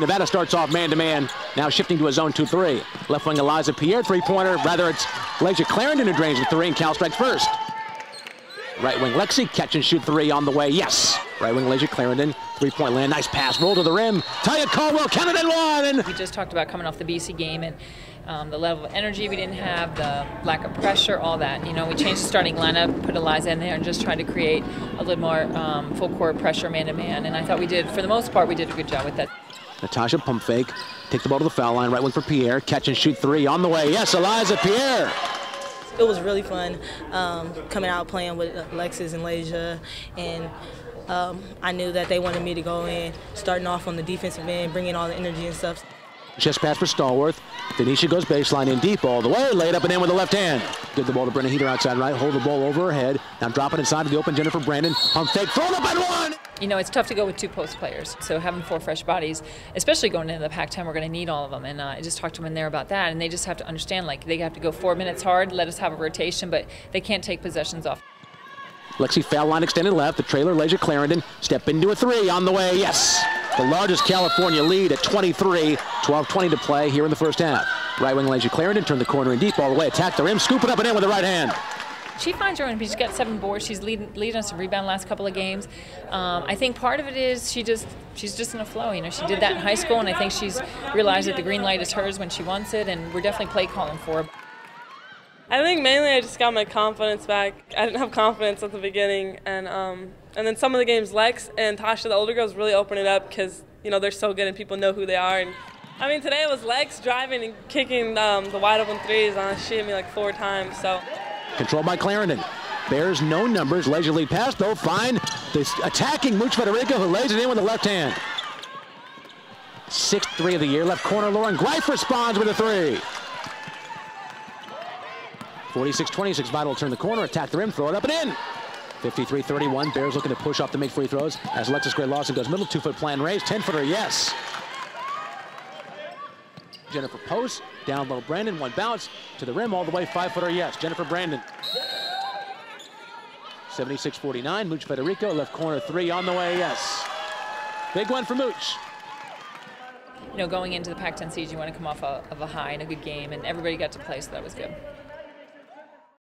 Nevada starts off man-to-man, now shifting to a zone 2-3. Left wing Eliza Pierre, three-pointer. Rather, it's Layshia Clarendon who drains the three, and Cal strikes first. Right wing Lexi, catch and shoot three on the way, yes. Right wing Layshia Clarendon, three-point land, nice pass, roll to the rim. Taya Caldwell, counted and one! And we just talked about coming off the BC game and the level of energy we didn't have, the lack of pressure, all that. You know, we changed the starting lineup, put Eliza in there, and just tried to create a little more full-court pressure man-to-man, and I thought we did, for the most part, we did a good job with that. Natasha Pumpfake, take the ball to the foul line, right wing for Pierre, catch and shoot three on the way, yes, Eliza Pierre! It was really fun coming out playing with Alexis and Layshia, and I knew that they wanted me to go in, starting off on the defensive end, bringing all the energy and stuff. Chest pass for Stallworth. Denisha goes baseline in deep all the way, laid up and in with the left hand. Give the ball to Brenna Heater outside right, hold the ball over her head. Now drop it inside to the open Jennifer Brandon. Pumpfake, thrown up and one! You know, it's tough to go with two post players, so having four fresh bodies, especially going into the pack time, we're going to need all of them, and I just talked to them in there about that, and they just have to understand, like, they have to go 4 minutes hard, let us have a rotation, but they can't take possessions off. Lexi foul line extended left, the trailer Layshia Clarendon, step into a three on the way, yes! The largest California lead at 23, 12-20 to play here in the first half. Right wing Layshia Clarendon turned the corner and deep all the way, attacked the rim, scoop it up and in with the right hand. She finds her own. She's got 7 boards. She's leading us to rebound last couple of games. I think part of it is she's just in a flow. You know, she did that in high school, and I think she's realized that the green light is hers when she wants it, and we're definitely play calling for her. I think mainly I just got my confidence back. I didn't have confidence at the beginning, and then some of the games Lex and Tasha, the older girls, really open it up because, you know, they're so good and people know who they are. And I mean, today it was Lex driving and kicking the wide open threes. She hit me like 4 times. So controlled by Clarendon. Bears no numbers. Layshia lead pass though. Fine. This attacking Mooch Federico, who lays it in with the left hand. 6th 3 of the year. Left corner Lauren Greif responds with a three. 46-26, Vital turn the corner, attack the rim, throw it up and in. 53-31, Bears looking to push off to make free throws as Alexis Gray-Lawson goes middle, 2-foot plan raise, 10-footer, yes. Jennifer Post, down low Brandon, one bounce, to the rim all the way, 5-footer, yes, Jennifer Brandon. 76-49, Mooch Federico, left corner, three on the way, yes. Big one for Mooch. You know, going into the Pac-10 season, you want to come off of a high and a good game, and everybody got to play, so that was good.